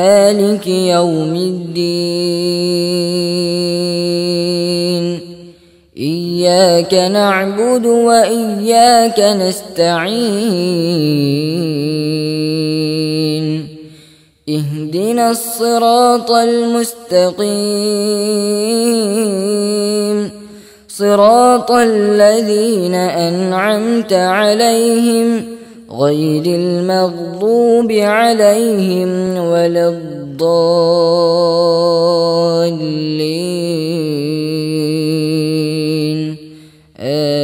مالك يوم الدين إياك نعبد وإياك نستعين اهدنا الصراط المستقيم صراط الذين أنعمت عليهم غير المغضوب عليهم ولا الضالين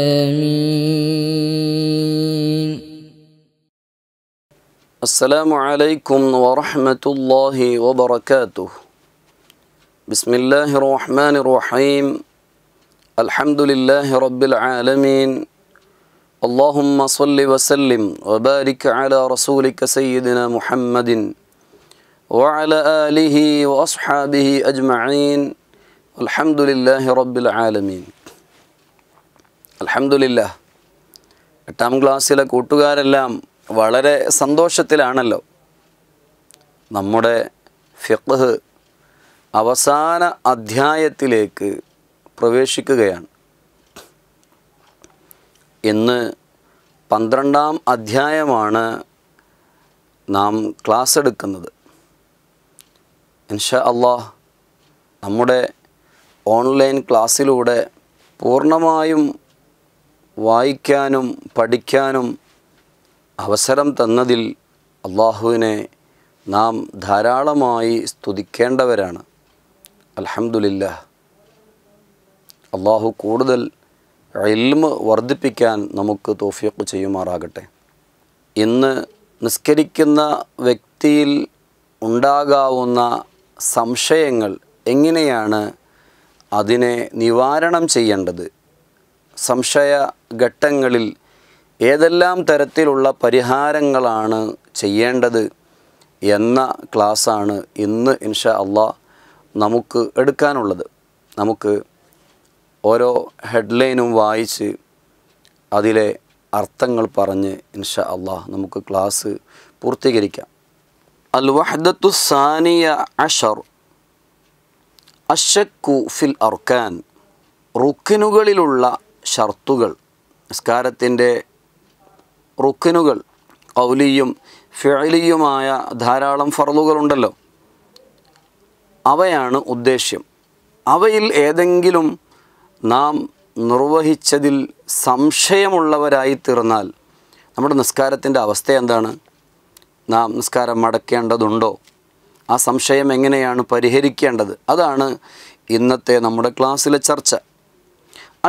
آمين. السلام عليكم ورحمة الله وبركاته. بسم الله الرحمن الرحيم. الحمد لله رب العالمين اللهم صل وسلم وبارك على رسولك سيدنا محمد وعلى آله وأصحابه أجمعين الحمد لله رب العالمين. الحمد لله. എട്ടാം ക്ലാസ്സിലെ കൂട്ടുകാരെല്ലാം വളരെ സന്തോഷത്തിലാണല്ലോ. നമ്മുടെ ഫിഖ് അവസാന അധ്യായത്തിലേക്ക് പ്രവേശിക്കുകയാണ്. ഇന്ന് 12ാം അധ്യായമാണ് നാം ക്ലാസ് എടുക്കുന്നത്. ഇൻഷാ അല്ലാഹ് നമ്മുടെ ഓൺലൈൻ ക്ലാസ്സിലൂടെ പൂർണ്ണമായും വായിക്കാനും പഠിക്കാനും അവസരം തന്നതിൽ അല്ലാഹുവിനെ നാം ധാരാളമായി സ്തുതിക്കേണ്ടവരാണ്. അൽഹംദുലില്ലാഹ്. അല്ലാഹു കൂടുതൽ ഇൽമ് വർദ്ധിപ്പിക്കാൻ നമുക്ക് തൗഫീഖ് ചെയ്യുമാറാകട്ടെ. ഇന്ന് നിസ്കരിക്കുന്ന വ്യക്തിയിൽ ഉണ്ടാകാവുന്ന സംശയങ്ങൾ, എങ്ങനെയാണ് അതിനെ നിവാരണം ചെയ്യേണ്ടത്, സംശയ ഘട്ടങ്ങളിൽ ഏതെല്ലാം തരത്തിലുള്ള പരിഹാരങ്ങളാണ് ചെയ്യേണ്ടത് എന്ന ക്ലാസ്സാണ് ഇന്ന് ഇൻഷാ അല്ലാഹ് നമുക്ക് എടുക്കാനുള്ളത്. നമുക്ക് ഓരോ ഹെഡ്ലൈനും വായിച്ച് അതിലെ അർത്ഥങ്ങൾ പറഞ്ഞ് ഇൻഷാ അല്ലാഹ് നമുക്ക് ക്ലാസ് പൂർത്തീകരിക്കാം. അൽ വഹ്ദത്തു സാനിയ അശർ അശ്ശക്കു ഫിൽ അർക്കാൻ. റുക്നുകളിലുള്ള ഷർത്തുകൾ, നിസ്കാരത്തിൻ്റെ റുക്നുകൾ ഖൗലിയും ഫിഅലിയുമായ ധാരാളം ഫർളുകളുണ്ടല്ലോ, അവയാണ് ഉദ്ദേശ്യം. അവയിൽ ഏതെങ്കിലും നാം നിർവഹിച്ചതിൽ സംശയമുള്ളവരായി തീർന്നാൽ നമ്മുടെ നിസ്കാരത്തിൻ്റെ അവസ്ഥ എന്താണ്? നാം നിസ്കാരം മടക്കേണ്ടതുണ്ടോ? ആ സംശയം എങ്ങനെയാണ് പരിഹരിക്കേണ്ടത്? അതാണ് ഇന്നത്തെ നമ്മുടെ ക്ലാസ്സിലെ ചർച്ച.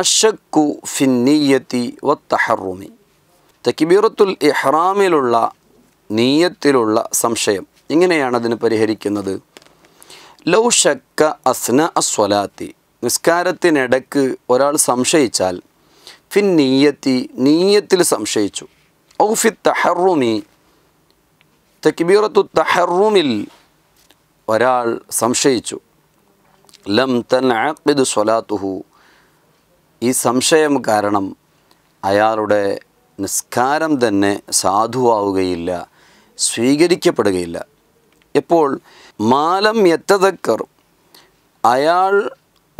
അശ്ശക്കു ഫിന്നിയ്യത്തി വത്തഹറുമി. തക്ബീറത്തുൽ ഇഹ്റാമിലുള്ള നീയത്തിലുള്ള സംശയം എങ്ങനെയാണ് അതിന് പരിഹരിക്കുന്നത്? ലൗ ശക്ക അസ്ന അസ്വലാത്തി. നിസ്കാരത്തിനിടയ്ക്ക് ഒരാൾ സംശയിച്ചാൽ, ഫിൻ നീയത്തി നീയത്തിൽ സംശയിച്ചു, ഔ ഫി തഹറുമി തക്ബീറത്തു തഹറുമിൽ ഒരാൾ സംശയിച്ചു, ലം തൻഅഖിദ് സ്വലാത്തുഹു, ഈ സംശയം കാരണം അയാളുടെ നിസ്കാരം തന്നെ സാധുവാവുകയില്ല, സ്വീകരിക്കപ്പെടുകയില്ല. എപ്പോൾ മാലം യതദക്കർ, അയാൾ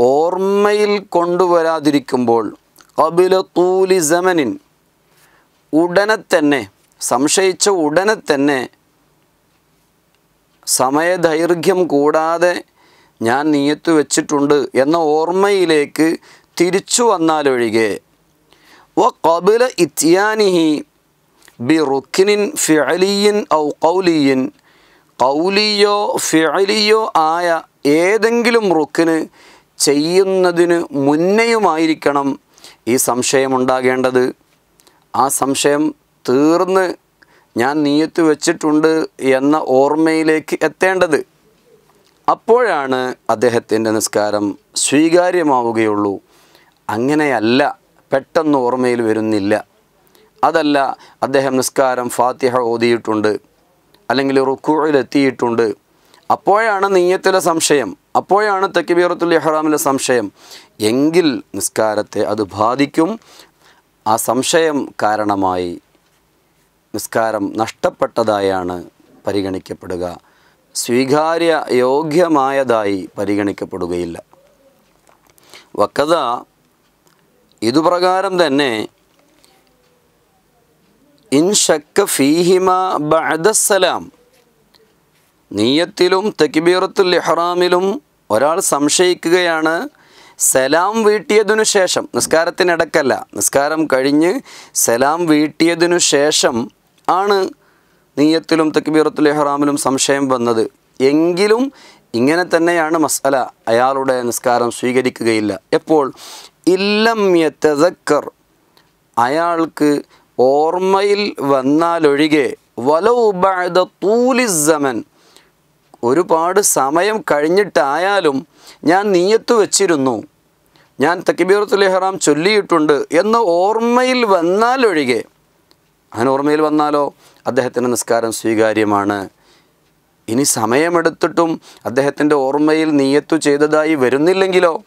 ഓർമ്മയിൽ കൊണ്ടുവരാതിരിക്കുമ്പോൾ, ഖബല തൂലി സമനിൻ, ഉടനെ തന്നെ സംശയിച്ച ഉടനെ തന്നെ സമയദൈർഘ്യം കൂടാതെ ഞാൻ നിയത്ത് വെച്ചിട്ടുണ്ട് എന്ന ഓർമ്മയിലേക്ക് തിരിച്ചു വന്നാലൊഴികെ, വ ഖബല ഇത്യാനിഹി ബി റുക്നിൻ ഫിഅലിയിൻ ഔ ഖൗലിയിൻ, ഖൗലിയോ ഫിഅലിയോ ആയ ഏതെങ്കിലും റുക്ന് ചെയ്യുന്നതിന് മുന്നെയുമായിരിക്കണം ഈ സംശയമുണ്ടാകേണ്ടത്. ആ സംശയം തീർന്ന് Yan Niyat Vichitund Yana Orme Lake attended Apoyana Adehat Indanskaram, Swigari Mavugulu Angene alla Petan Ormail Virunilla Adalla Adehamskaram Fatiha Odi Tunde Alangilu Kurati Tunde Apoyana Niyatela Samshayam Apoyana Takibiratul Haramla Samshayam Yengil Niskarate Adubhadicum A Samshayam Karanamai Niskaram Nashtapatadayana Pariganikapaduga Swigaria Yogya Maya Dai Pariganikapadugaila Wakada Idubragaram then In Shakka Fihima Ba'da Salam Niyatilum Takibiratul Haramilum Oral Samshaikayana Salam Vitiyadunu Shesham Niskaratin Adakala Niskaram Kadiny Salam Vitiyadunu Shesham Ana Niyatilum Takibiratul Haramilum Samshayam Banadu Yengilum Inganatana Masala Ayaluda and Skaram Swigadikila Epol Illam Yetazakar Ayalk Ormail Vanna Lurige Walau Bada Tulizaman Urupad Samayam Karinita Ayalum Yan Niyatu Chirunu Yan Takibiratul Haram Chuli Tundu Yano Ormail Vanna Lurige An Ormail Vannalo Adhatan and Skaram Swigariamana In his Samayamadatum, at the Hathen Ormail Nietu Chedadai, Verunilangilo,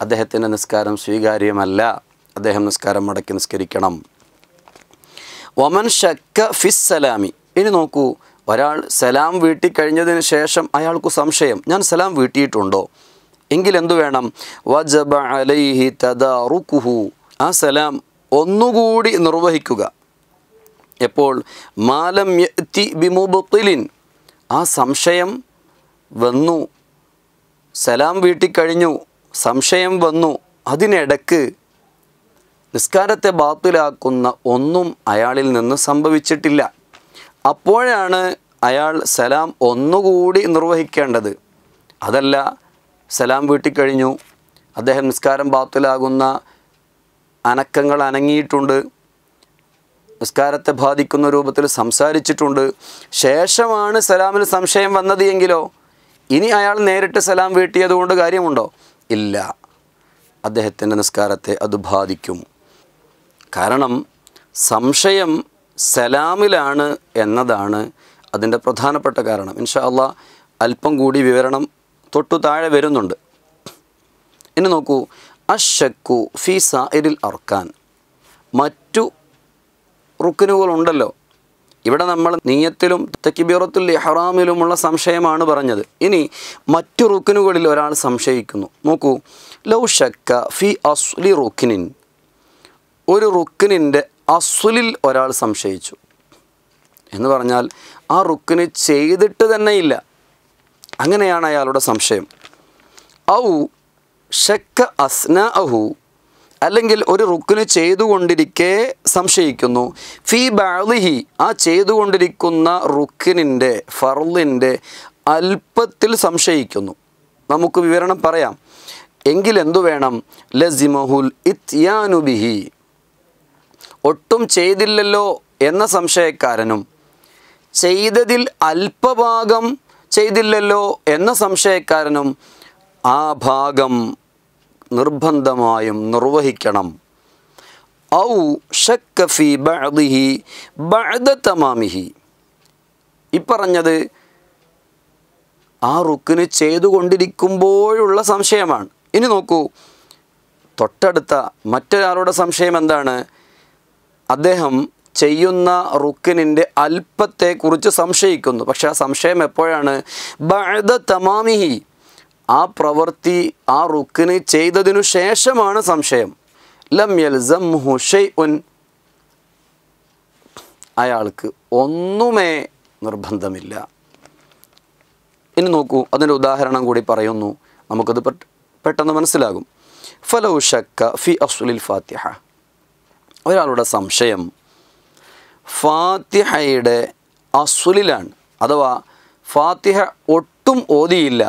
at the Hathen and the Scaram Swigarium Allah, at the Hemscaram Madakin Skirikanum. Woman Shaka Fis Salami, Ininoku, Varal Salam Viti Karinjan Shesham, Ayalku Sam Shame, Nan Salam Viti Tundo, Ingilanduanam, Wajaba Alehi Tada Rukuhu, Asalam, Onugudi in Rovahikuga, Epol Malam Yeti Bimubutilin. ആ സംശയം വന്നു സലാം വീട്ടി കഴിഞ്ഞു സംശയം വന്നു അതിനെടക്ക് നിസ്കാരത്തെ ബാത്തിലാക്കുന്ന ഒന്നും അയാളിൽ നിന്ന് സംഭവിച്ചിട്ടില്ല അപ്പോഴാണ് അയാൾ സലാം ഒന്നുകൂടി നിർവഹിക്കേണ്ടത് അതല്ല സലാം വീട്ടി കഴിഞ്ഞു അദ്ദേഹം നിസ്കാരം ബാത്തിലാകുന്ന അനക്കങ്ങൾ അനങ്ങിയിട്ടുണ്ട് നിസ്കാരത്തെ ബാധിക്കുന്ന രൂപത്തിൽ സംസാരിച്ചിട്ടുണ്ട് ശേഷമാണ് സലാമിൽ സംശയം വന്നതെങ്കിലോ ഇനി അയാൾ നേരിട്ട് സലാം വീട്ടിയതുകൊണ്ട് കാര്യമുണ്ടോ ഇല്ല അദ്ദേഹത്തിന്റെ നിസ്കാരത്തെ അത് ബാധിക്കും കാരണം സംശയം സലാമിലാണ് എന്നതാണ് അതിന്റെ പ്രധാനപ്പെട്ട കാരണം ഇൻഷാ അല്ലാഹ് അല്പം കൂടി വിവരണം തൊട്ടു താഴെ വരുന്നുണ്ട് ഇനി നോക്കൂ അശ്ശക്കു ഫീ സാഇരിൽ അർക്കാൻ മറ്റു റുക്നുകൾ ഉണ്ടല്ലോ ഇവിടെ നമ്മൾ നിയത്തിലും തക്ബീറത്തുൽ ഇഹ്റാമിലുമുള്ള സംശയമാണ് പറഞ്ഞു ഇനി മറ്റു റുക്നുകളിൽ ഒരാൾ സംശയിക്കുന്നു നോക്കൂ ലൗ ശക്ക ഫി അസ്ലി റുക്നിൻ ഒരു റുക്നിന്റെ അസ്ലിൽ ഒരാൾ സംശയിച്ചു എന്ന് പറഞ്ഞാൽ ആ റുക്നി ചെയ്തിട്ട് തന്നെ ഇല്ല അങ്ങനെയാണ് അയാളുടെ സംശയം ഔ ശക്ക അസ്നാഹു അല്ലെങ്കിൽ ഒരു റുക്ന് ചെയ്തുകൊണ്ടിരിക്കേ സംശയിക്കുന്നു ഫീ ബഅളിഹി ആ ചെയ്തുകൊണ്ടിരിക്കുന്ന റുക്നിന്റെ ഫർളിന്റെ അല്പത്തിൽ സംശയിക്കുന്നു നമുക്ക് വിവരണം പറയാം എങ്കിൽ എന്തു വേണം ലസിമഹുൽ ഇത്യാനു ബിഹി ഒട്ടും ചെയ്തില്ലല്ലോ എന്ന സംശയക്കാരനും ചെയ്തതിൽ അല്പഭാഗം ചെയ്തില്ലല്ലോ എന്ന സംശയക്കാരനും ആ ഭാഗം നിർബന്ധമായും നിർവഹിക്കണം ഔ ശക്ക ഫീ ബഅദിഹി ബഅദ തമാമിഹി ഇപ്പറഞ്ഞത് ആ റുക്ന് ചെയ്തുകൊണ്ടിരിക്കുമ്പോഴുള്ള സംശയമാണ് ഇനി നോക്കൂ തൊട്ടടുത്ത മറ്റൊരാളുടെ സംശയം എന്താണ് അദ്ദേഹം ചെയ്യുന്ന റുക്നിന്റെ അല്പത്തെ കുറിച്ച് സംശയിക്കുന്നു പക്ഷേ ആ സംശയം എപ്പോഴാണ് ബഅദ തമാമിഹി ആ പ്രവർത്തി ആ റുക്ന് ചെയ്തതിനു ശേഷമാണ് സംശയം ലം യൽസംഹു ഷൈഉൻ അയാൾക്ക് ഒന്നുമേ നിർബന്ധമില്ല ഇനി നോക്കൂ അതിന്റെ ഉദാഹരണം കൂടി പറയുന്നു നമുക്കത് പെട്ടെന്ന് മനസ്സിലാകും ഫലൗ ശക്ക ഫി അസ്ലിൽ ഫാത്തിഹ ഒരാളുടെ സംശയം ഫാത്തിഹയുടെ അസ്ലിലാണ് അഥവാ ഫാത്തിഹ ഒട്ടും ഓതിയില്ല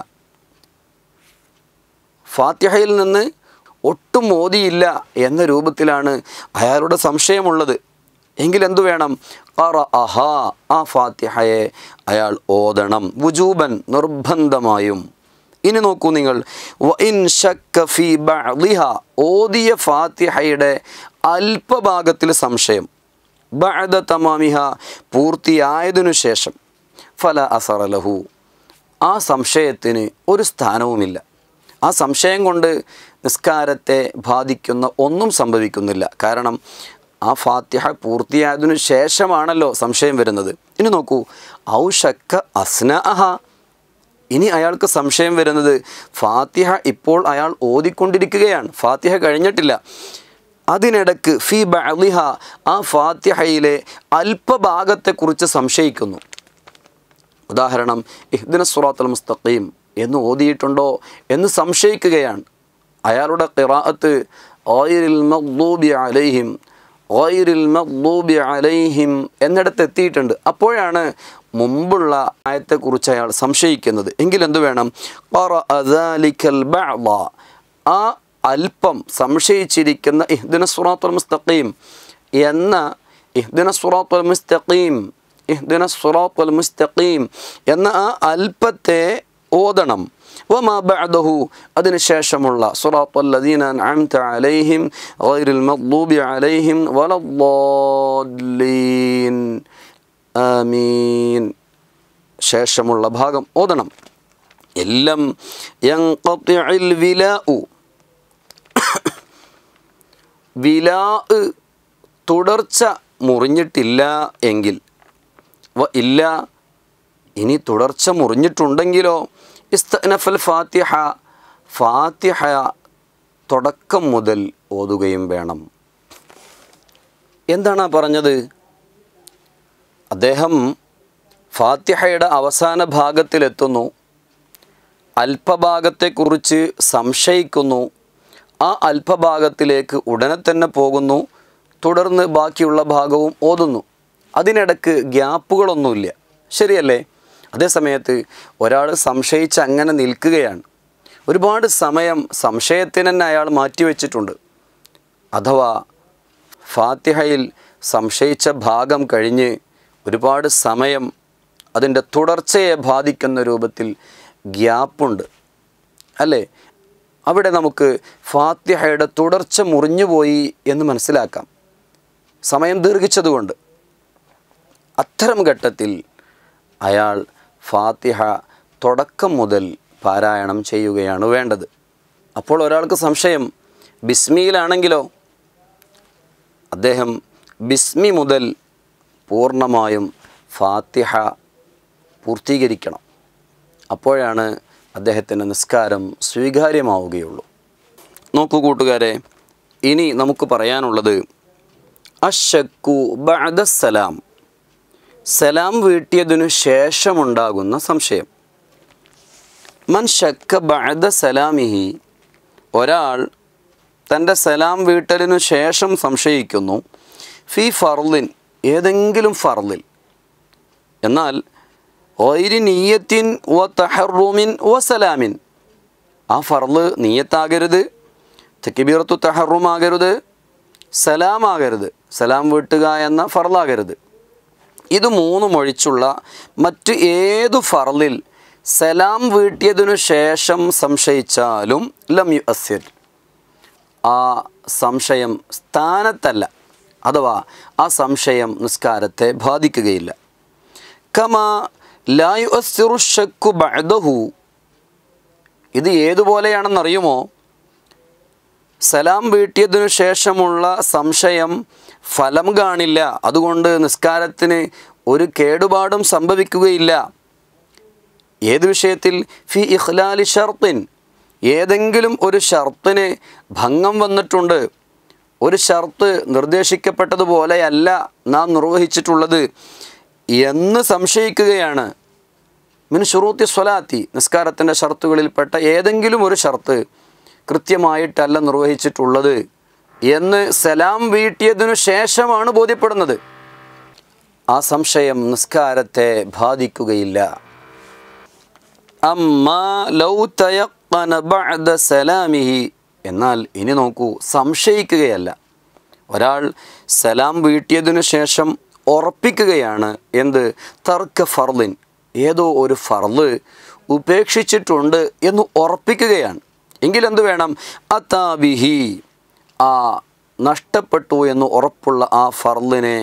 ഫാത്തിഹയിൽ നിന്ന് ഒട്ടും ഓതിയില്ല എന്ന രൂപത്തിലാണ് അയാളുടെ സംശയമുള്ളത് എങ്കിൽ എന്തു വേണം? ഖറഅഹ, ആ ഫാത്തിഹയെ അയാൾ ഓതണം, വുജൂബൻ, നിർബന്ധമായും. ഇനി നോക്കൂ നിങ്ങൾ, വഇൻ ശക്ക ഫീ ബഅദിഹ, ഓദിയ ഫാത്തിഹയുടെ അല്പഭാഗത്തിൽ സംശയം, ബഅദ തമാമിഹ, പൂർത്തിയായതിനു ശേഷം, ഫല അസറ ലഹു, ആ സംശയത്തിന് ഒരു സ്ഥാനവുമില്ല. ആ സംശയം കൊണ്ട് നിസ്കാരത്തെ ബാധിക്കുന്ന ഒന്നും സംഭവിക്കുന്നില്ല. കാരണം ആ ഫാത്തിഹ പൂർത്തിയായതിനു ശേഷമാണല്ലോ സംശയം വരുന്നത്. ഇനി നോക്കൂ, ഔഷക്ക അസ്നഅഹ, ഇനി അയാൾക്ക് സംശയം വരുന്നത് ഫാത്തിഹ ഇപ്പോൾ അയാൾ ഓതിക്കൊണ്ടിരിക്കുകയാണ്, ഫാത്തിഹ കഴിഞ്ഞിട്ടില്ല, അതിനിടക്ക് ഫി ബഅദിഹ, ആ ഫാത്തിഹയിലെ അല്പഭാഗത്തെക്കുറിച്ച് സംശയിക്കുന്നു. ഉദാഹരണം, ഇഹ്ദിന സിറാത്തുൽ മുസ്തഖീം എന്ന് ഓതിയിട്ടുണ്ടോ എന്ന് സംശയിക്കുകയാണ്. അയാളുടെ ഖിറാഅത്ത് ഗൈറിൽ മഗ്ദൂബി അലൈഹിം എന്നിടത്ത് എത്തിയിട്ടുണ്ട്. അപ്പോഴാണ് മുമ്പുള്ള ആയത്തെക്കുറിച്ച് അയാൾ സംശയിക്കുന്നത്. എങ്കിലെന്തു വേണം? ഖറഅ ദാലിക്കൽ ബഅദ, ആ അല്പം സംശയിച്ചിരിക്കുന്ന ഇഹ്ദിന സിറാത്തുൽ മുസ്തഖീം എന്ന ഇഹ്ദിന സിറാത്തുൽ മുസ്തഖീം എന്ന ആ അല്പത്തെ ഓതണം. വമാ ബഅദഹു, അതിനുശേഷമുള്ള സിറാത്തല്ലദീന അൻഅംത അലൈഹിം ഗൈറുൽ മഗ്ദൂബി അലൈഹിം വലദ്ദാല്ലീൻ ആമീൻ, ശേഷമുള്ള ഭാഗം ഓതണം. എല്ലാം യൻഖതിഉൽ വിലാഉ, വിലാഉ തുടർച്ച മുറിഞ്ഞിട്ടില്ല എങ്കിൽ, വ ഇല്ല, ഇനി തുടർച്ച മുറിഞ്ഞിട്ടുണ്ടെങ്കിലോ, ഇസ്തഅനഫൽ ഫാത്തിഹ, ഫാത്തിഹ തുടക്കം മുതൽ ഓതുകയും വേണം. എന്താണ് പറഞ്ഞത്? അദ്ദേഹം ഫാത്തിഹയുടെ അവസാന ഭാഗത്തിലെത്തുന്നു, അല്പഭാഗത്തെക്കുറിച്ച് സംശയിക്കുന്നു, ആ അല്പഭാഗത്തിലേക്ക് ഉടനെ തന്നെ പോകുന്നു, തുടർന്ന് ബാക്കിയുള്ള ഭാഗവും ഓതുന്നു, അതിനിടക്ക് ഗ്യാപ്പുകളൊന്നുമില്ല. ശരിയല്ലേ? അതേസമയത്ത് ഒരാൾ സംശയിച്ച് അങ്ങനെ നിൽക്കുകയാണ്, ഒരുപാട് സമയം സംശയത്തിന് തന്നെ അയാൾ മാറ്റിവെച്ചിട്ടുണ്ട്. അഥവാ ഫാത്തിഹയിൽ സംശയിച്ച ഭാഗം കഴിഞ്ഞ് ഒരുപാട് സമയം അതിൻ്റെ തുടർച്ചയെ ബാധിക്കുന്ന രൂപത്തിൽ ഗ്യാപ്പുണ്ട്, അല്ലേ? അവിടെ നമുക്ക് ഫാത്തിഹയുടെ തുടർച്ച മുറിഞ്ഞുപോയി എന്ന് മനസ്സിലാക്കാം, സമയം ദീർഘിച്ചതുകൊണ്ട്. അത്തരം ഘട്ടത്തിൽ അയാൾ ഫാത്തിഹ തുടക്കം മുതൽ പാരായണം ചെയ്യുകയാണ് വേണ്ടത്. അപ്പോൾ ഒരാൾക്ക് സംശയം ബിസ്മിയിലാണെങ്കിലോ, അദ്ദേഹം ബിസ്മി മുതൽ പൂർണ്ണമായും ഫാത്തിഹ പൂർത്തീകരിക്കണം. അപ്പോഴാണ് അദ്ദേഹത്തിൻ്റെ നിസ്കാരം സ്വീകാര്യമാവുകയുള്ളൂ. നോക്കൂ കൂട്ടുകാരെ, ഇനി നമുക്ക് പറയാനുള്ളത് അശ്ശക്കു ബഅദ സലാം, സലാം വീട്ടിയതിനു ശേഷമുണ്ടാകുന്ന സംശയം. മൻ ശക്ക ബഅദ സലാമിഹി, ഒരാൾ തൻ്റെ സലാം വീട്ടലിനു ശേഷം സംശയിക്കുന്നു, ഫി ഫർളിൻ, ഏതെങ്കിലും ഫർളിൽ, എന്നാൽ ഗൈരി നിയ്യത്തിൻ വ തഹറുമിൻ വ സലാമിൻ, ആ ഫർള് നിയ്യത്താകരുത്, തക്ബീറത്തു തഹറുമാകരുത്, സലാമാകരുത്, സലാം വീട്ടുക എന്ന ഫർളാകരുത്. ഇത് മൂന്നും ഒഴിച്ചുള്ള മറ്റ് ഏതു ഫർളിൽ സലാം വീട്ടിയതിനു ശേഷം സംശയിച്ചാലും ലം യുഅസ്സിർ, ആ സംശയം സ്ഥാനത്തല്ല, അഥവാ ആ സംശയം നിസ്കാരത്തെ ബാധിക്കുകയില്ല. കമാ ലാ യുഅസ്സിറു ശക്കു ബഅദഹു, ഇത് ഏതുപോലെയാണെന്നറിയുമോ? സലാം വീട്ടിയതിനു ശേഷമുള്ള സംശയം ഫലം കാണില്ല, അതുകൊണ്ട് നിസ്കാരത്തിന് ഒരു കേടുപാടും സംഭവിക്കുകയില്ല. ഏത് വിഷയത്തിൽ? ഫി ഇഖ്ലാലി ഷർത്തിൻ, ഏതെങ്കിലും ഒരു ഷർത്തിന് ഭംഗം വന്നിട്ടുണ്ട്, ഒരു ഷർത്ത് നിർദ്ദേശിക്കപ്പെട്ടതുപോലെയല്ല നാം നിർവഹിച്ചിട്ടുള്ളത് എന്ന് സംശയിക്കുകയാണ്. മിൻ ഷുറൂത്തി സ്വലാത്തി, നിസ്കാരത്തിൻ്റെ ഷർത്തുകളിൽപ്പെട്ട ഏതെങ്കിലും ഒരു ഷർത്ത് കൃത്യമായിട്ടല്ല നിർവഹിച്ചിട്ടുള്ളത് എന്ന് സലാം വീട്ടിയതിനു ശേഷമാണ് ബോധ്യപ്പെടുന്നത്. ആ സംശയം നിസ്കാരത്തെ ബാധിക്കുകയില്ല. അമ്മാ ലൗ തയഖന ബഅദ സലാമിഹി, എന്നാൽ ഇനി നോക്കൂ, സംശയിക്കുകയല്ല, ഒരാൾ സലാം വീട്ടിയതിനു ശേഷം ഉറപ്പിക്കുകയാണ് എന്ത് തർക്ക ഫർളിൻ, ഏതോ ഒരു ഫർള് ഉപേക്ഷിച്ചിട്ടുണ്ട് എന്ന് ഉറപ്പിക്കുകയാണ് എങ്കിലെന്ത് വേണം, അതാബിഹി ആ നഷ്ടപ്പെട്ടു എന്ന് ഉറപ്പുള്ള ആ ഫർളിനെ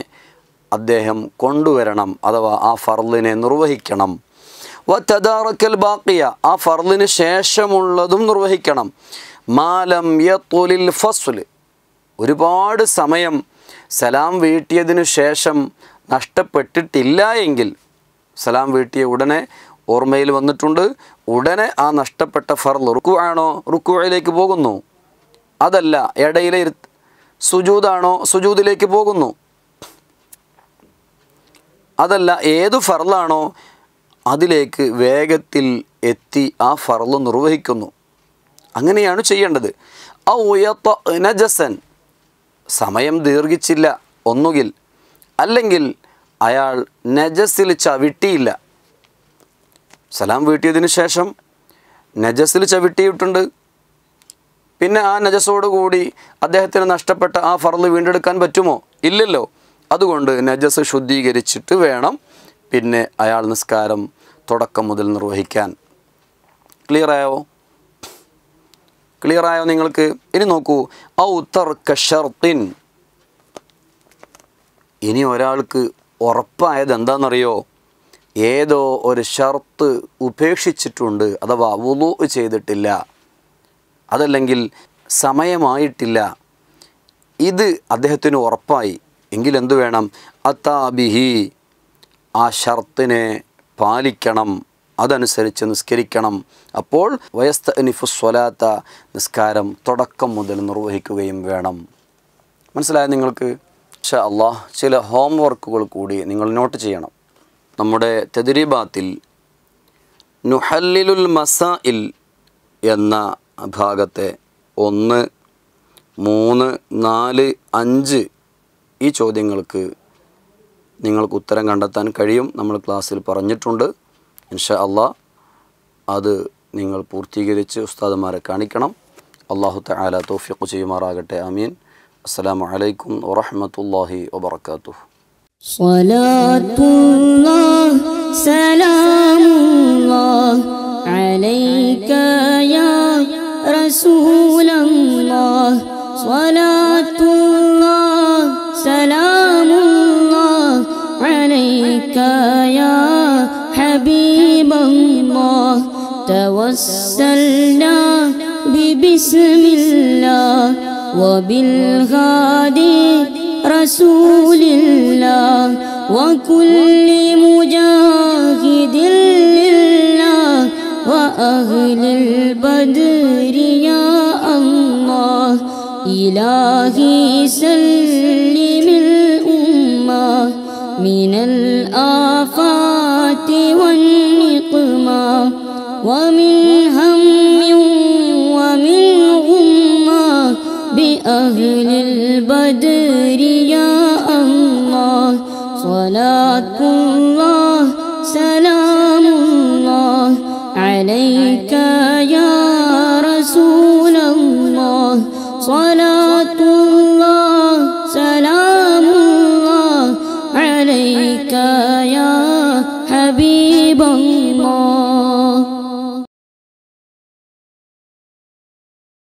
അദ്ദേഹം കൊണ്ടുവരണം അഥവാ ആ ഫർളിനെ നിർവഹിക്കണം. വതദാറക്കൽ ബാക്കിയ ആ ഫർളിന് ശേഷമുള്ളതും നിർവഹിക്കണം. മാലം യതുലിൽ ഫസ്ൽ ഒരുപാട് സമയം സലാം വീട്ടിയതിനു ശേഷം നഷ്ടപ്പെട്ടിട്ടില്ല എങ്കിൽ, സലാം വീട്ടിയ ഉടനെ ഓർമ്മയിൽ വന്നിട്ടുണ്ട്, ഉടനെ ആ നഷ്ടപ്പെട്ട ഫർള് റുക്കു ആണോ റുക്കുവയിലേക്ക് പോകുന്നു, അതല്ല ഇടയിലെ സുജൂദാണോ സുജൂദിലേക്ക് പോകുന്നു, അതല്ല ഏതു ഫർളാണോ അതിലേക്ക് വേഗത്തിൽ എത്തി ആ ഫർള് നിർവഹിക്കുന്നു. അങ്ങനെയാണ് ചെയ്യേണ്ടത്. നജസൻ സമയം ദീർഘിച്ചില്ല ഒന്നുകിൽ, അല്ലെങ്കിൽ അയാൾ നജസിൽ ചവിട്ടിയില്ല. സലാം വീട്ടിയതിന് ശേഷം നജസിൽ ചവിട്ടിയിട്ടുണ്ട്, പിന്നെ ആ നജസോടുകൂടി അദ്ദേഹത്തിന് നഷ്ടപ്പെട്ട ആ ഫർള് വീണ്ടെടുക്കാൻ പറ്റുമോ? ഇല്ലല്ലോ. അതുകൊണ്ട് നജസ് ശുദ്ധീകരിച്ചിട്ട് വേണം പിന്നെ അയാൾ നിസ്കാരം തുടക്കം മുതൽ നിർവഹിക്കാൻ. ക്ലിയറായോ? ക്ലിയറായോ നിങ്ങൾക്ക്? ഇനി നോക്കൂ, ഔ തർക ശർത്തിൻ. ഇനി ഒരാൾക്ക് ഉറപ്പായത് എന്താണെന്നറിയോ, ഏതോ ഒരു ഷർത്ത് ഉപേക്ഷിച്ചിട്ടുണ്ട് അഥവാ വുളൂ ചെയ്തിട്ടില്ല, അതല്ലെങ്കിൽ സമയമായിട്ടില്ല, ഇത് അദ്ദേഹത്തിന് ഉറപ്പായി എങ്കിലെന്ത് വേണം, അത്താബിഹി ആ ഷർത്തിനെ പാലിക്കണം, അതനുസരിച്ച് നിസ്കരിക്കണം. അപ്പോൾ വയസ്തനിഫു സ്വലാത്ത നിസ്കാരം തുടക്കം മുതൽ നിർവഹിക്കുകയും വേണം. മനസ്സിലായ നിങ്ങൾക്ക്? ഇൻഷാ അല്ലാഹ് ചില ഹോം വർക്കുകൾ കൂടി നിങ്ങൾ നോട്ട് ചെയ്യണം. നമ്മുടെ തദ്രീബാത്തിൽ നുഹല്ലിലുൽ മസാഇൽ എന്ന ഭാഗത്തെ 1, 3, 4, 5 ഈ ചോദ്യങ്ങൾക്ക് നിങ്ങൾക്ക് ഉത്തരം കണ്ടെത്താൻ കഴിയും. നമ്മൾ ക്ലാസ്സിൽ പറഞ്ഞിട്ടുണ്ട്. ഇൻഷാ അല്ലാഹ് അത് നിങ്ങൾ പൂർത്തീകരിച്ച് ഉസ്താദുമാരെ കാണിക്കണം. അല്ലാഹു തആല തൗഫീഖ് ചെയ്യുമാറാകട്ടെ. ആമീൻ. അസ്സലാമു അലൈക്കും വറഹ്മത്തുള്ളാഹി വബറകാതുഹു. സ്വലാത്തുല്ലാഹ് സലാമുല്ലാഹ് അലൈക യാ റസൂലല്ലാഹ്. സ്വലാത്തുല്ലാഹ് സലാമുല്ലാഹ് അലൈക യാ ഹബീബല്ലാഹ്. തവസ്സൽനാ ബിബിസ്മില്ലാഹ് وبالهادي رسول الله وكل مجاهد لله وأهل البدر يا الله. إلهي سلم الأمة من الآفات والنقمة ومن هم ومن غمة بأهل البدر يا الله. صلاة الله سلام الله عليك يا رسول الله. صلاة